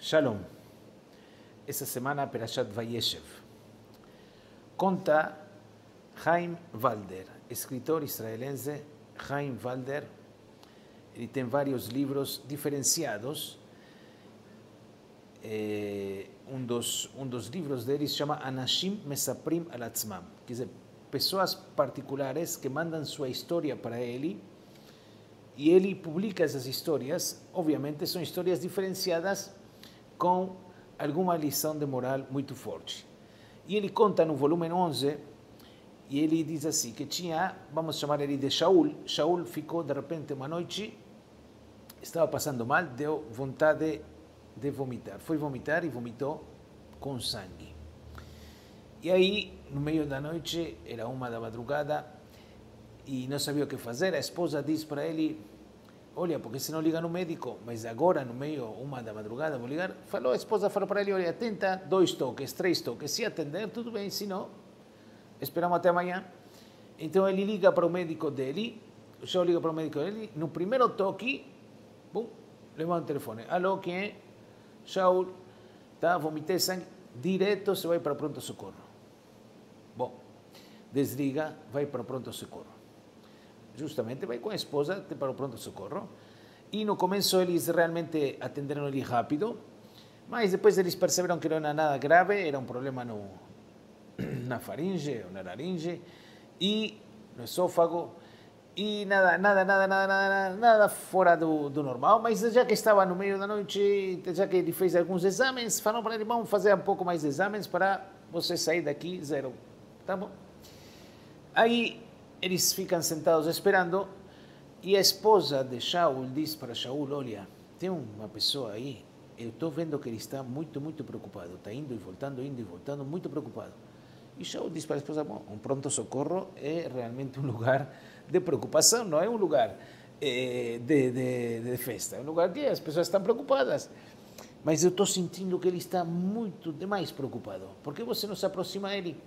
Shalom. Esta semana Parashat Vayeshev. Conta Chaim Walder, escritor israelense Chaim Walder, edita en varios libros diferenciados. Un dos libros de él se llama Anashim Mesaprim Al Atsmam, que es de personas particulares que mandan su historia para él y él publica esas historias. Obviamente son historias diferenciadas com alguma lição de moral muito forte. E ele conta no volume 11, e ele diz assim, que tinha, vamos chamar ele de Shaul. Shaul ficou de repente uma noite, estava passando mal, deu vontade de vomitar. Foi vomitar e vomitou com sangue. E aí, no meio da noite, era 1 da madrugada, e não sabia o que fazer. A esposa diz para ele: olha, porque se não liga no médico, mas agora no meio, 1 da madrugada, vou ligar. Falou, a esposa falou para ele: olha, tenta 2 toques, 3 toques, se atender, tudo bem, se não, esperamos até amanhã. Então ele liga para o médico dele, o Shaul liga para o médico dele, no primeiro toque, bum, levanta o telefone. Alô, quem é? Shaul, tá, vomitei sangue, direto se vai para pronto-socorro. Bom, desliga, vai para pronto-socorro. Justamente vai com a esposa para o pronto-socorro. E no começo eles realmente atenderam ele rápido, mas depois eles perceberam que não era nada grave, era um problema na faringe, ou na laringe, e no esôfago, e nada fora do normal. Mas já que estava no meio da noite, já que ele fez alguns exames, falaram para ele: vamos fazer um pouco mais de exames para você sair daqui zero, tá bom? Aí eles ficam sentados esperando, e a esposa de Shaul diz para Shaul: olha, tem uma pessoa aí, eu estou vendo que ele está muito preocupado, está indo e voltando, muito preocupado. E Shaul diz para a esposa: bom, um pronto-socorro é realmente um lugar de preocupação, não é um lugar de festa, é um lugar que as pessoas estão preocupadas. Mas eu estou sentindo que ele está muito demais preocupado, por que você não se aproxima dele?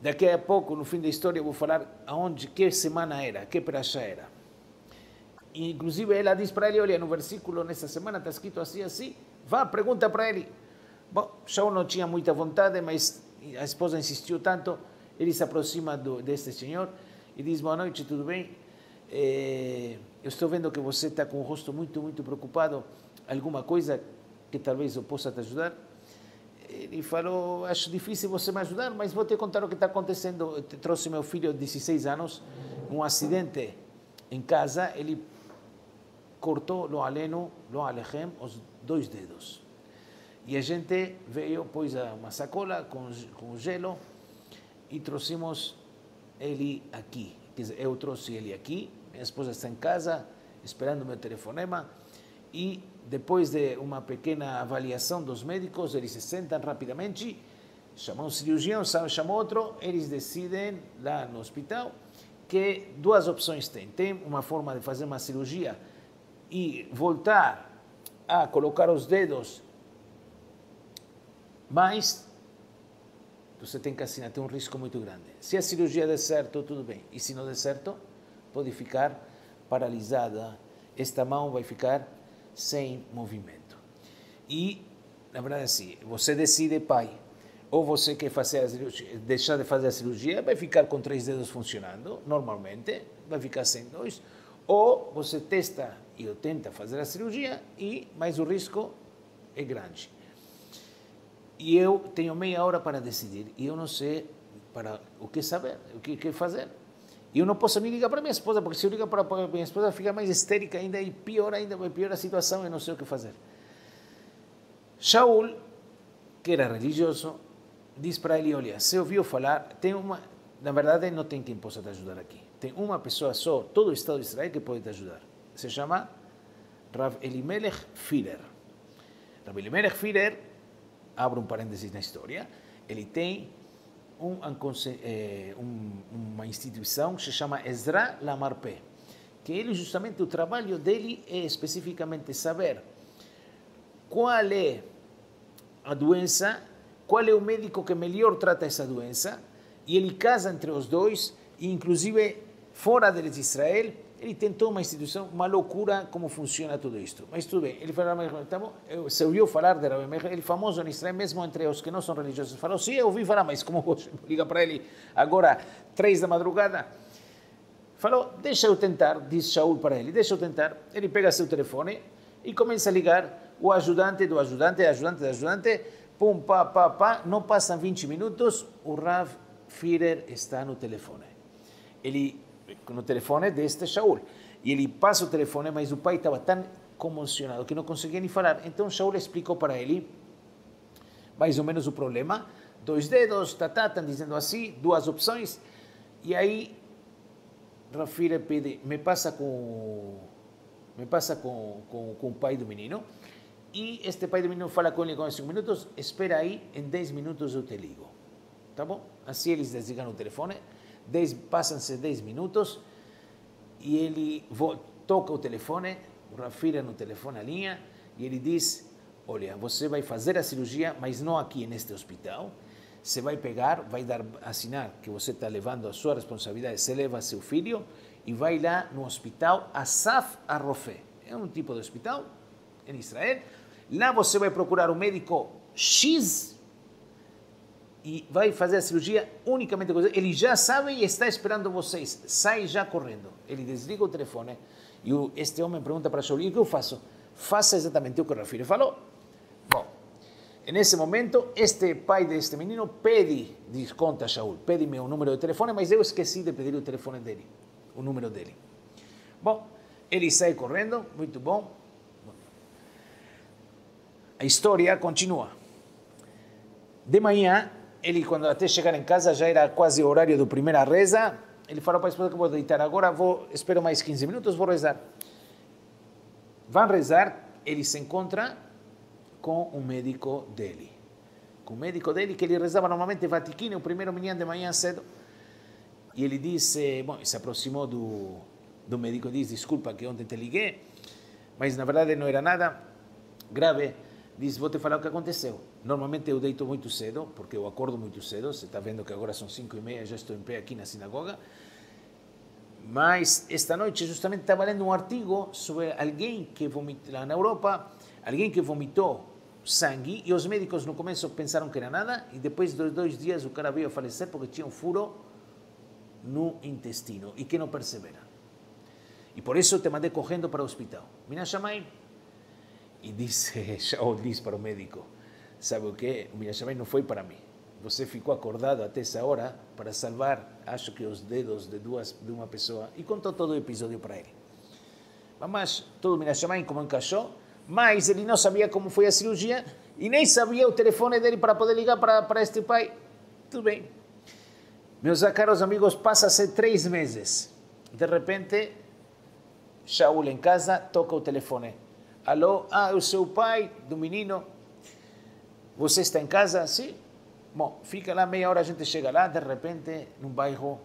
Daqui a pouco, no fim da história, eu vou falar aonde, que semana era, que parasha era. E, inclusive, ela diz para ele: olha, no versículo, nessa semana, está escrito assim, vá, pergunta para ele. Bom, Shaul não tinha muita vontade, mas a esposa insistiu tanto, ele se aproxima deste senhor e diz: boa noite, tudo bem? Eu estou vendo que você está com o rosto muito preocupado, alguma coisa que talvez eu possa te ajudar? Ele falou: acho difícil você me ajudar, mas vou te contar o que está acontecendo. Eu trouxe meu filho de 16 anos, um acidente em casa, ele cortou, lo alejem, os 2 dedos. E a gente veio, pôs uma sacola com gelo e trouxemos ele aqui. Quer dizer, eu trouxe ele aqui, minha esposa está em casa, esperando meu telefonema, e depois de uma pequena avaliação dos médicos, eles se sentam rapidamente, chamam um cirurgião, chamam outro, eles decidem lá no hospital que 2 opções tem. Tem uma forma de fazer uma cirurgia e voltar a colocar os dedos, mas você tem que assinar, tem um risco muito grande. Se a cirurgia der certo, tudo bem, e se não der certo, pode ficar paralisada, esta mão vai ficar sem movimento. E, na verdade, assim, você decide, pai, ou você quer fazer a cirurgia, deixar de fazer a cirurgia, vai ficar com 3 dedos funcionando, normalmente, vai ficar sem 2, ou você testa e tenta fazer a cirurgia, mas o risco é grande. E eu tenho meia hora para decidir, e eu não sei para o que saber, o que fazer. E eu não posso nem ligar para minha esposa, porque se eu ligar para minha esposa, fica mais histérica ainda e pior ainda, pior a situação, eu não sei o que fazer. Shaul, que era religioso, diz para ele: olha, se ouviu falar, tem uma... Na verdade, não tem quem possa te ajudar aqui. Tem uma pessoa só, todo o Estado de Israel, que pode te ajudar. Se chama Rav Elimelech Firer. Rav Elimelech Firer, abro um parênteses na história, ele tem uma instituição que se chama Ezra Lamarpé, que ele, justamente, o trabalho dele é especificamente saber qual é a doença, qual é o médico que melhor trata essa doença, e ele casa entre os dois, e inclusive fora de Israel, ele tentou uma instituição, uma loucura como funciona tudo isto. Mas tudo bem, ele falou, se ouviu falar de Rav Meir, ele famoso em Israel, mesmo entre os que não são religiosos, falou, sim, eu ouvi falar, mas como você liga para ele agora, 3 da madrugada, falou, deixa eu tentar, diz Shaul para ele, deixa eu tentar, ele pega seu telefone e começa a ligar o ajudante do ajudante, pum, pá, pá, pá, não passam 20 minutos, o Rav Firer está no telefone. Ele no telefone deste Shaul. E ele passa o telefone, mas o pai estava tão comocionado que não conseguia nem falar. Então Shaul explicou para ele mais ou menos o problema. 2 dedos, estão dizendo assim, 2 opções. E aí Rav Firer pede, me passa com o pai do menino. E este pai do menino fala com ele com 5 minutos. Espera aí, em 10 minutos eu te ligo. Tá bom? Assim eles desligam o telefone. Passam-se 10 minutos e ele toca o telefone, o Rav Firer no telefone, a linha, e ele diz, olha, você vai fazer a cirurgia, mas não aqui neste hospital. Você vai pegar, vai dar, assinar que você está levando a sua responsabilidade, você leva seu filho e vai lá no hospital Asaf arrofé. É um tipo de hospital em Israel. Lá você vai procurar um médico X, e vai fazer a cirurgia unicamente com ele. Ele já sabe e está esperando vocês. Sai já correndo. Ele desliga o telefone. E este homem pergunta para Shaul, e o que eu faço? Faça exatamente o que o Rav Firer falou. Bom, nesse momento, este pai deste menino pede, diz, conta Shaul, pede-me o número de telefone, mas eu esqueci de pedir o telefone dele, o número dele. Bom, ele sai correndo, muito bom. A história continua. De manhã, ele, quando até chegar em casa, já era quase o horário do primeira reza, ele falou para a esposa que vou deitar agora, espero mais 15 minutos, vou rezar. Vão rezar, ele se encontra com o médico dele. Com o médico dele, que ele rezava normalmente Vatikin, o primeiro minyan de manhã cedo. E ele disse, bom, se aproximou do médico e disse, desculpa que ontem te liguei, mas na verdade não era nada grave. Diz, vou te falar o que aconteceu. Normalmente eu deito muito cedo, porque eu acordo muito cedo. Você está vendo que agora são 5:30, já estou em pé aqui na sinagoga. Mas esta noite justamente estava lendo um artigo sobre alguém que vomitou, lá na Europa, alguém que vomitou sangue, e os médicos no começo pensaram que era nada, e depois de 2 dias o cara veio a falecer porque tinha um furo no intestino, e que não percebera. E por isso te mandei correndo para o hospital. Mina Shammai. E disse, Shaul diz para o médico, sabe o que? O Minhashamay não foi para mim. Você ficou acordado até essa hora para salvar, acho que os dedos de uma pessoa. E contou todo o episódio para ele. Mas todo o Minhashamay como encaixou, mas ele não sabia como foi a cirurgia e nem sabia o telefone dele para poder ligar para este pai. Tudo bem. Meus caros amigos, passa-se 3 meses. De repente, Shaul em casa toca o telefone. Alô, o seu pai do menino, você está em casa? Sim. Bom, fica lá meia hora, a gente chega lá, de repente, num bairro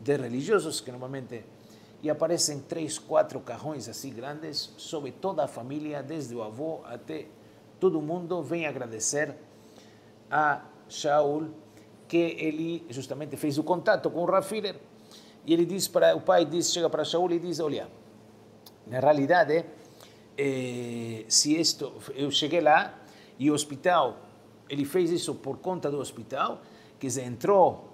de religiosos, que normalmente, e aparecem 3, 4 carrões assim grandes, sobre toda a família, desde o avô até todo mundo, vem agradecer a Shaul, que ele justamente fez o contato com o Rav Firer, e ele diz para, o pai diz, chega para Shaul e diz, olha, na realidade, se isto, eu cheguei lá e o hospital, ele fez isso por conta do hospital, que se entrou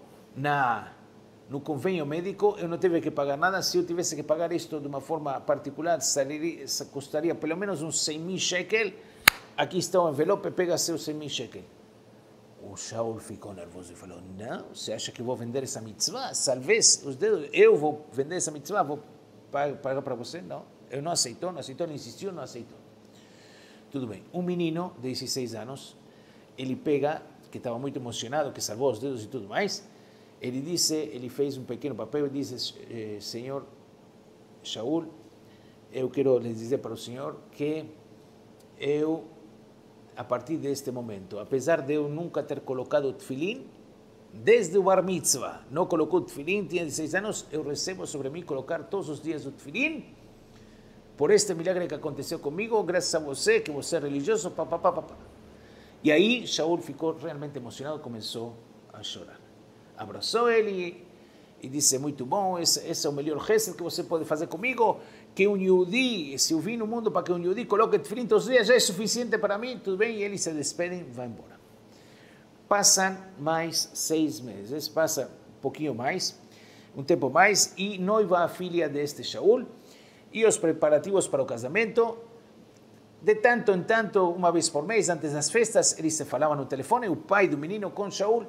no convênio médico, eu não tive que pagar nada. Se eu tivesse que pagar isto de uma forma particular, custaria pelo menos uns 100.000 shekel. Aqui está o envelope, pega seus 100.000 shekel. O Shaul ficou nervoso e falou, não, você acha que vou vender essa mitzvah? Salvez os dedos, eu vou vender essa mitzvah, vou pagar para você? Não. Ele não aceitou, ele insistiu, não aceitou. Tudo bem. Um menino de 16 anos, ele pega, que estava muito emocionado, que salvou os dedos e tudo mais, ele fez um pequeno papel e disse, senhor Shaul, eu quero lhe dizer para o senhor que eu, a partir deste momento, apesar de eu nunca ter colocado tefilim, desde o bar mitzvah, não colocou tefilim, tinha 16 anos, eu recebo sobre mim colocar todos os dias o tefilim, por este milagro que aconteció conmigo, gracias a vos, que vos es religioso, Y ahí Shaul ficó realmente emocionado, comenzó a llorar. Abrazó él y dice, muy bom, ese é o melhor gesto que você pode fazer comigo, que um yudí, se eu vim no mundo para que um yudí coloque tefilin todos os dias, já é suficiente para mim, tudo bem, e eles se despedem, vai embora. Passam mais 6 meses, passa um pouquinho mais, um tempo mais, e noiva a filha deste Shaul, e os preparativos para o casamento. De tanto em tanto, uma vez por mês, antes das festas, eles se falavam no telefone, o pai do menino com Shaul,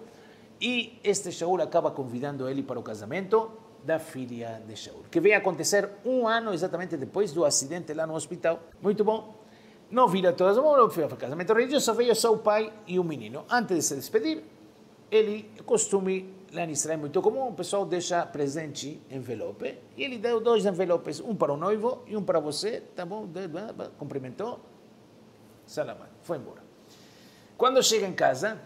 y este Shaul acaba convidando a él para el casamiento de la filha de Shaul, que va a acontecer 1 año exactamente después del accidente lá no hospital. Muy bom. No vira a todas, no fue al casamento religioso, veio só o pai y un menino. Antes de se despedir, ele, costume lá em Israel muito comum, o pessoal deixa presente envelope, y ele deu 2 envelopes, um para o noivo y un para você, tá bom? Cumprimentou, salamat, foi embora. Cuando llega en casa,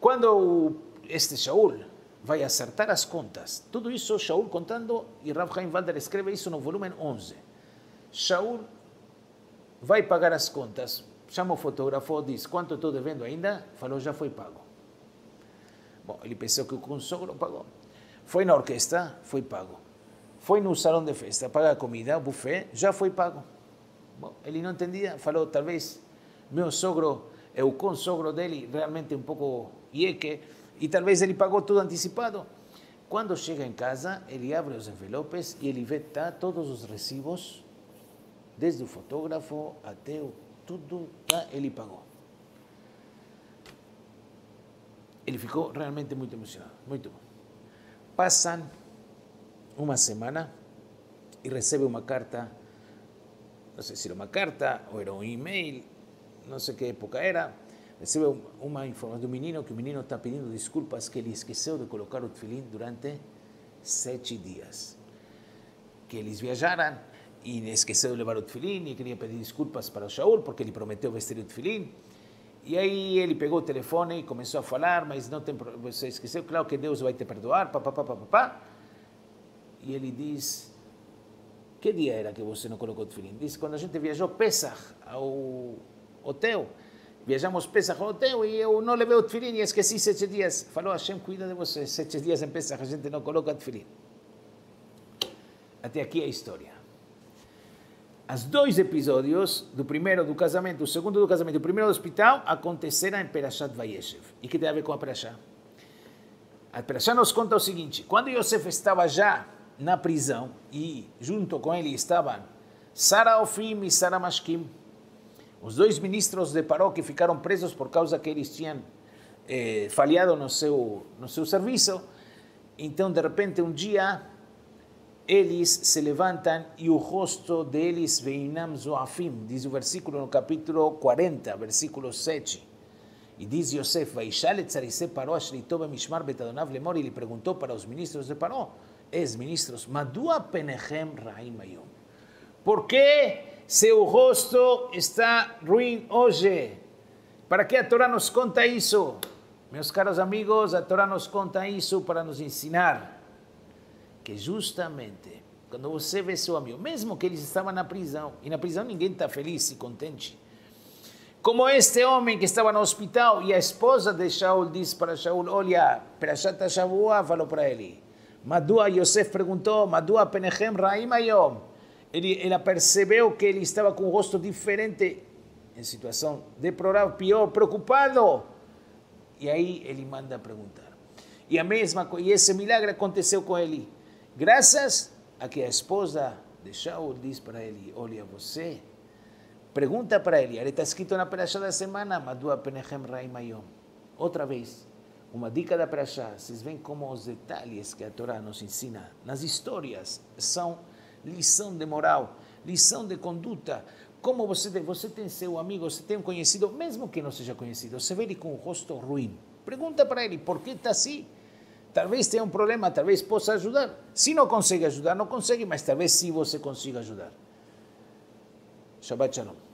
Cuando este Shaul vai acertar as contas, tudo isso Shaul contando, e Rav Chaim Walder escreve isso no volumen 11. Shaul vai pagar as contas, chama o fotógrafo, diz, quanto estou devendo ainda? Falou, já foi pago. Bom, ele pensou que o consogro pagou. Foi na orquestra, foi pago. Foi no salão de festa, paga a comida, o buffet, já foi pago. Bom, ele não entendia, falou, talvez meu sogro, o consogro dele, realmente um pouco... y tal vez él pagó todo anticipado. Cuando llega en casa, él abre los envelopes y él ve todos los recibos, desde el fotógrafo até o todo, él pagó. Él ficó realmente muy emocionado, muy bom. Pasan 1 semana y recibe una carta, no sé si era una carta o era un email, no sé qué época era. Recebe uma informação do menino, que o menino está pedindo desculpas, que ele esqueceu de colocar o tefilim durante 7 dias. Que eles viajaram e esqueceu de levar o tefilim e queria pedir desculpas para o Shaul, porque ele prometeu vestir o tefilim. E aí ele pegou o telefone e começou a falar, mas não tem problema, você esqueceu, claro que Deus vai te perdoar, papapá. E ele diz, que dia era que você não colocou o tefilim? Diz, quando a gente viajou Pesach ao hotel, viajamos Pesach ao hotel e eu não levei o tefilim e esqueci 7 dias. Falou, Hashem cuida de você, 7 dias em Pesach a gente não coloca tefilim. Até aqui a história. Os 2 episódios, do primeiro do casamento, o segundo do casamento, o primeiro do hospital, aconteceram em Parashat Vayeshev. E que tem a ver com a Parashá? A Parashá nos conta o seguinte, quando Yosef estava já na prisão e junto com ele estavam Sar HaOfim e Sar HaMashkim, os 2 ministros de Paró que ficaram presos por causa que eles tinham falhado no seu serviço. Então, de repente, um dia, eles se levantam e o rosto deles veinam zoafim, diz o versículo no capítulo 40, versículo 7. E diz Yosef, Vaishal et Sarise Paró ashritobe mishmar betadonav lemor, e lhe perguntou para os ministros de Paró, ex-ministros, Madua Penehem Raimaium. Por quê? Seu rosto está ruim hoje. Para que a Torá nos conta isso? Meus caros amigos, a Torá nos conta isso para nos ensinar que justamente quando você vê seu amigo, mesmo que eles estavam na prisão, e na prisão ninguém está feliz e contente, como este homem que estava no hospital e a esposa de Shaul diz para Shaul, olha, Perashat HaShavua falou para ele, Madua, Yosef perguntou, Madua Penehem Raimayom, ela percebeu que ele estava com um rosto diferente, em situação deplorável, pior, preocupado. E aí ele manda perguntar. E esse milagre aconteceu com ele, graças a que a esposa de Shaul diz para ele, olha você, pergunta para ele, ele está escrito na Parashá da semana, Madua Penehem Raimayom. Outra vez, uma dica da Parashá, vocês veem como os detalhes que a Torá nos ensina nas histórias são lição de moral, lição de conduta, como você tem seu amigo, você tem um conhecido, mesmo que não seja conhecido, você vê ele com o rosto ruim, pergunta para ele, por que está assim? Talvez tenha um problema, talvez possa ajudar, se não consegue ajudar, não consegue, mas talvez sim você consiga ajudar. Shabbat Shalom.